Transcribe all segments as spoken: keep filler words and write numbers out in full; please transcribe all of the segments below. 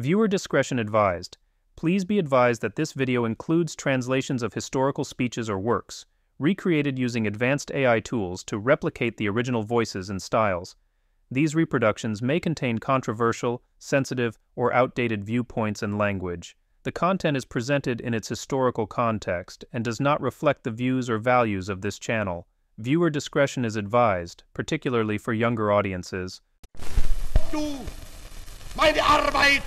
Viewer discretion advised. Please be advised that this video includes translations of historical speeches or works, recreated using advanced A I tools to replicate the original voices and styles. These reproductions may contain controversial, sensitive, or outdated viewpoints and language. The content is presented in its historical context and does not reflect the views or values of this channel. Viewer discretion is advised, particularly for younger audiences. Du, meine Arbeit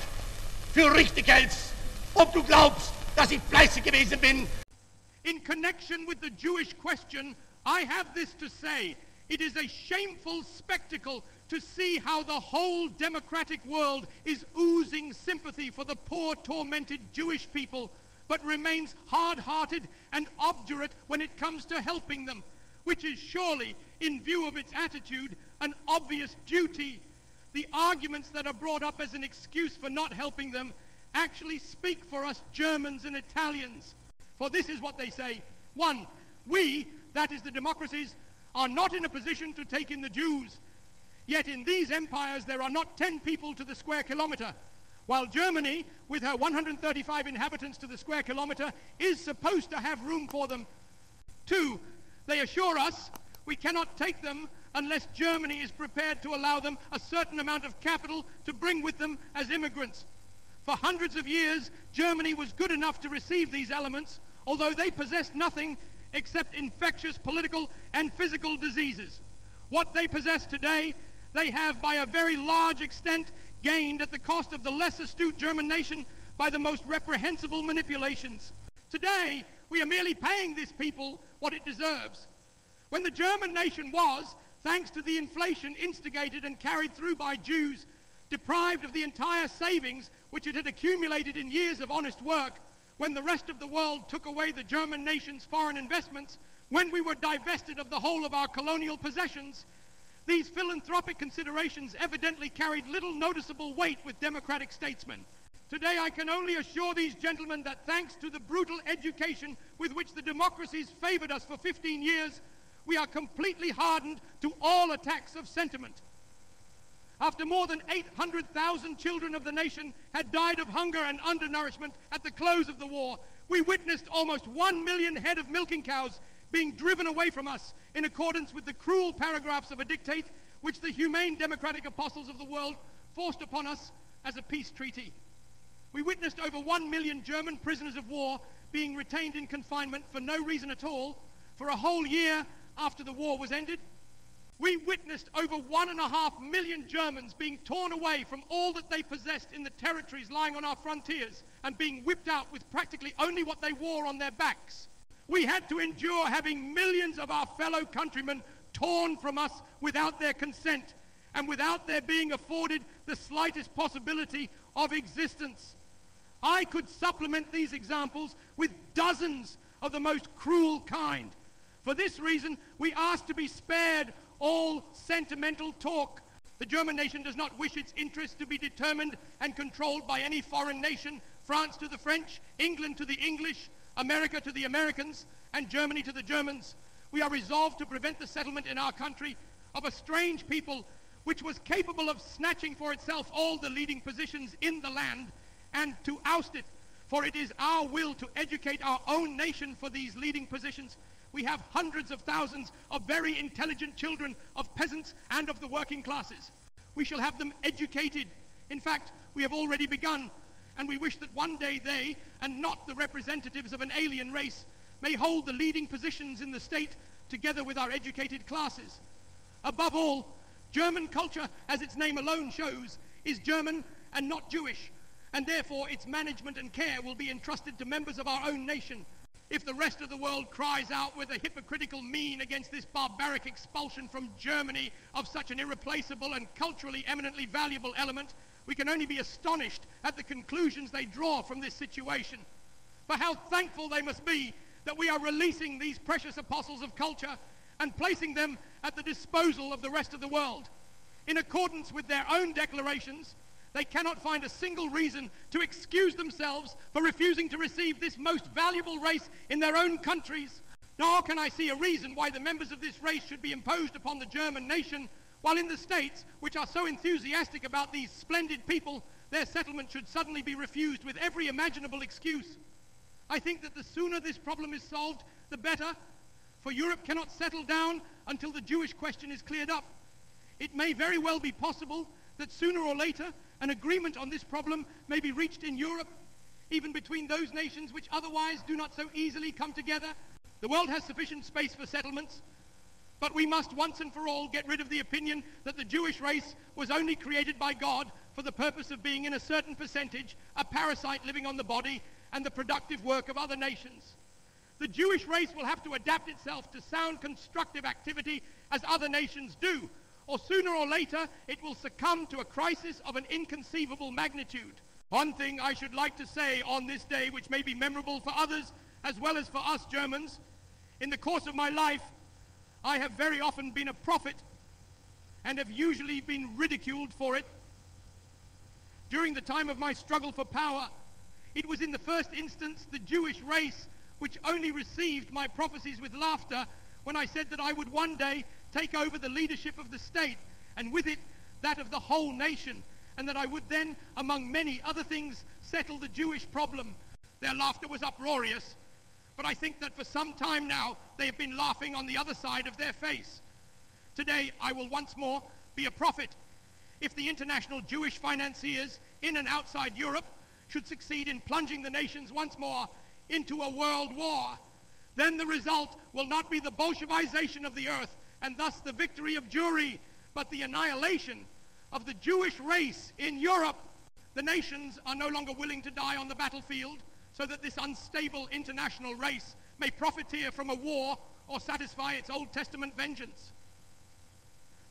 für richtig hältst, ob du glaubst, dass ich fleißig gewesen bin. In connection with the Jewish question, I have this to say. It is a shameful spectacle to see how the whole democratic world is oozing sympathy for the poor, tormented Jewish people, but remains hard-hearted and obdurate when it comes to helping them, which is surely, in view of its attitude, an obvious duty. The arguments that are brought up as an excuse for not helping them actually speak for us Germans and Italians. For this is what they say. One, we, that is the democracies, are not in a position to take in the Jews. Yet in these empires there are not ten people to the square kilometer, while Germany, with her one hundred thirty-five inhabitants to the square kilometer, is supposed to have room for them. Two, they assure us we cannot take them unless Germany is prepared to allow them a certain amount of capital to bring with them as immigrants. For hundreds of years, Germany was good enough to receive these elements, although they possessed nothing except infectious political and physical diseases. What they possess today, they have by a very large extent gained at the cost of the less astute German nation by the most reprehensible manipulations. Today, we are merely paying this people what it deserves. When the German nation was, thanks to the inflation instigated and carried through by Jews, deprived of the entire savings which it had accumulated in years of honest work, when the rest of the world took away the German nation's foreign investments, when we were divested of the whole of our colonial possessions, these philanthropic considerations evidently carried little noticeable weight with democratic statesmen. Today I can only assure these gentlemen that thanks to the brutal education with which the democracies favored us for fifteen years, we are completely hardened to all attacks of sentiment. After more than eight hundred thousand children of the nation had died of hunger and undernourishment at the close of the war, we witnessed almost one million head of milking cows being driven away from us in accordance with the cruel paragraphs of a dictate which the humane democratic apostles of the world forced upon us as a peace treaty. We witnessed over one million German prisoners of war being retained in confinement for no reason at all for a whole year after the war was ended. We witnessed over one and a half million Germans being torn away from all that they possessed in the territories lying on our frontiers and being whipped out with practically only what they wore on their backs. We had to endure having millions of our fellow countrymen torn from us without their consent and without their being afforded the slightest possibility of existence. I could supplement these examples with dozens of the most cruel kind. For this reason, we ask to be spared all sentimental talk. The German nation does not wish its interests to be determined and controlled by any foreign nation, France to the French, England to the English, America to the Americans, and Germany to the Germans. We are resolved to prevent the settlement in our country of a strange people which was capable of snatching for itself all the leading positions in the land and to oust it, for it is our will to educate our own nation for these leading positions. We have hundreds of thousands of very intelligent children of peasants and of the working classes. We shall have them educated. In fact, we have already begun, and we wish that one day they, and not the representatives of an alien race, may hold the leading positions in the state together with our educated classes. Above all, German culture, as its name alone shows, is German and not Jewish, and therefore its management and care will be entrusted to members of our own nation. If the rest of the world cries out with a hypocritical mien against this barbaric expulsion from Germany of such an irreplaceable and culturally eminently valuable element, we can only be astonished at the conclusions they draw from this situation. But how thankful they must be that we are releasing these precious apostles of culture and placing them at the disposal of the rest of the world. In accordance with their own declarations, they cannot find a single reason to excuse themselves for refusing to receive this most valuable race in their own countries, nor can I see a reason why the members of this race should be imposed upon the German nation, while in the states, which are so enthusiastic about these splendid people, Their settlement should suddenly be refused with every imaginable excuse. I think that the sooner this problem is solved, the better, for Europe cannot settle down until the Jewish question is cleared up. It may very well be possible that sooner or later an agreement on this problem may be reached in Europe, even between those nations which otherwise do not so easily come together. The world has sufficient space for settlements, but we must once and for all get rid of the opinion that the Jewish race was only created by God for the purpose of being, in a certain percentage, a parasite living on the body and the productive work of other nations. The Jewish race will have to adapt itself to sound constructive activity as other nations do, or sooner or later it will succumb to a crisis of an inconceivable magnitude. One thing I should like to say on this day, which may be memorable for others as well as for us Germans: in the course of my life, I have very often been a prophet and have usually been ridiculed for it. During the time of my struggle for power, it was in the first instance the Jewish race which only received my prophecies with laughter when I said that I would one day take over the leadership of the state, and with it that of the whole nation, and that I would then, among many other things, settle the Jewish problem. Their laughter was uproarious, but I think that for some time now they have been laughing on the other side of their face. Today I will once more be a prophet. If the international Jewish financiers in and outside Europe should succeed in plunging the nations once more into a world war, then the result will not be the Bolshevization of the earth and thus the victory of Jewry, but the annihilation of the Jewish race in Europe. The nations are no longer willing to die on the battlefield, so that this unstable international race may profiteer from a war or satisfy its Old Testament vengeance.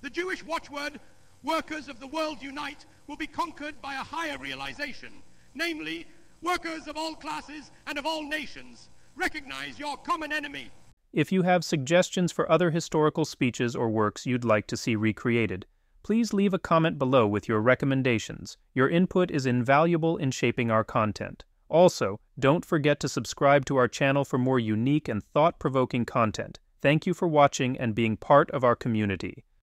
The Jewish watchword, "Workers of the World Unite," will be conquered by a higher realization, namely, workers of all classes and of all nations, recognize your common enemy. If you have suggestions for other historical speeches or works you'd like to see recreated, please leave a comment below with your recommendations. Your input is invaluable in shaping our content. Also, don't forget to subscribe to our channel for more unique and thought-provoking content. Thank you for watching and being part of our community.